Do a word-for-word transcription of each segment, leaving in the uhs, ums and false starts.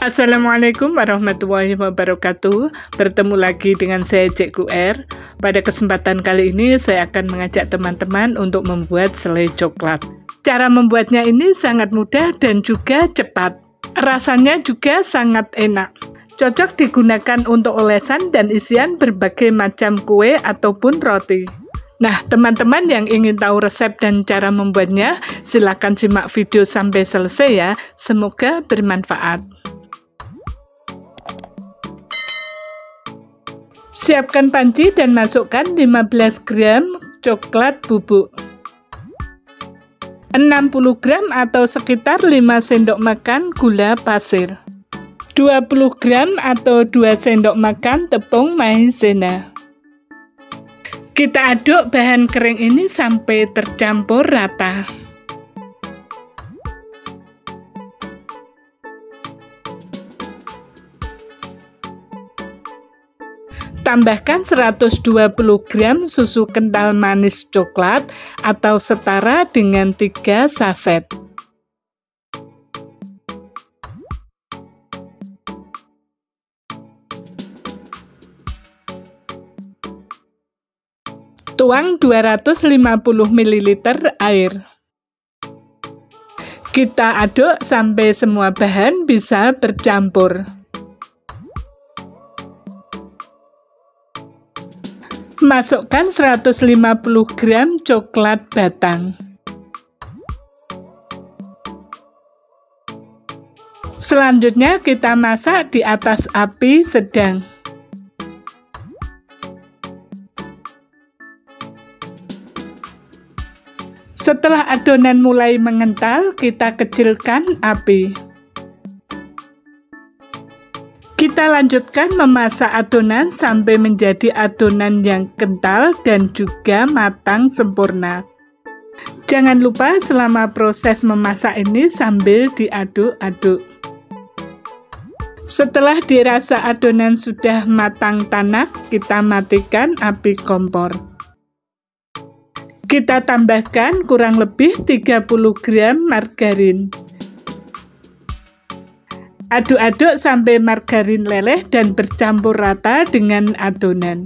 Assalamualaikum warahmatullahi wabarakatuh. Bertemu lagi dengan saya CikGu Er. Pada kesempatan kali ini saya akan mengajak teman-teman untuk membuat selai coklat. Cara membuatnya ini sangat mudah dan juga cepat. Rasanya juga sangat enak. Cocok digunakan untuk olesan dan isian berbagai macam kue ataupun roti. Nah, teman-teman yang ingin tahu resep dan cara membuatnya, silakan simak video sampai selesai ya. Semoga bermanfaat. Siapkan panci dan masukkan lima belas gram coklat bubuk, enam puluh gram atau sekitar lima sendok makan gula pasir, dua puluh gram atau dua sendok makan tepung maizena. Kita aduk bahan kering ini sampai tercampur rata. Tambahkan seratus dua puluh gram susu kental manis coklat atau setara dengan tiga sachet. Tuang dua ratus lima puluh mililiter air. Kita aduk sampai semua bahan bisa bercampur. Masukkan seratus lima puluh gram coklat batang. Selanjutnya kita masak di atas api sedang. Setelah adonan mulai mengental, kita kecilkan api. Kita lanjutkan memasak adonan sampai menjadi adonan yang kental dan juga matang sempurna. Jangan lupa selama proses memasak ini sambil diaduk-aduk. Setelah dirasa adonan sudah matang tanak, kita matikan api kompor. Kita tambahkan kurang lebih tiga puluh gram margarin. Aduk-aduk sampai margarin leleh dan bercampur rata dengan adonan.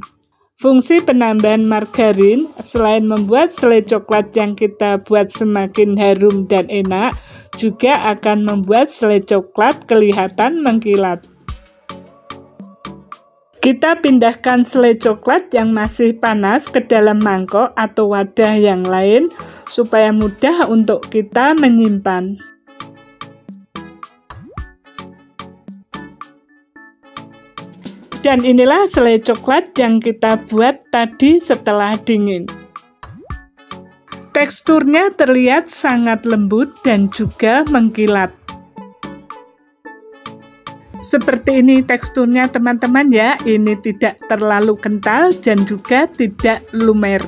Fungsi penambahan margarin, selain membuat selai coklat yang kita buat semakin harum dan enak, juga akan membuat selai coklat kelihatan mengkilat. Kita pindahkan selai coklat yang masih panas ke dalam mangkok atau wadah yang lain, supaya mudah untuk kita menyimpan. Dan inilah selai coklat yang kita buat tadi setelah dingin. Teksturnya terlihat sangat lembut dan juga mengkilat. Seperti ini teksturnya teman-teman ya, ini tidak terlalu kental dan juga tidak lumer.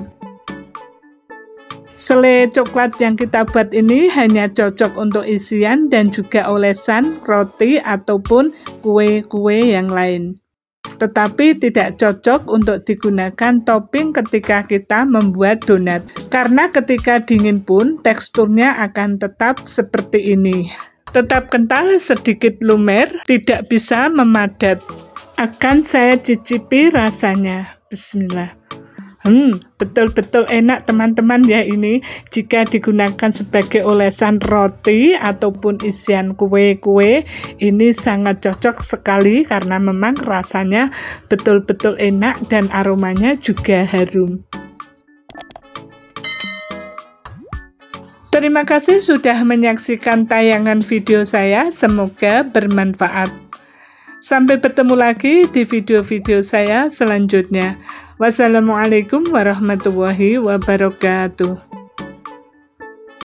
Selai coklat yang kita buat ini hanya cocok untuk isian dan juga olesan, roti ataupun kue-kue yang lain. Tetapi tidak cocok untuk digunakan topping ketika kita membuat donat, karena ketika dingin pun teksturnya akan tetap seperti ini. Tetap kental, sedikit lumer, tidak bisa memadat. Akan saya cicipi rasanya. Bismillah. Hmm, betul-betul enak teman-teman ya ini. Jika digunakan sebagai olesan roti ataupun isian kue-kue, ini sangat cocok sekali karena memang rasanya betul-betul enak dan aromanya juga harum. Terima kasih sudah menyaksikan tayangan video saya. Semoga bermanfaat. Sampai bertemu lagi di video-video saya selanjutnya. Wassalamualaikum warahmatullahi wabarakatuh.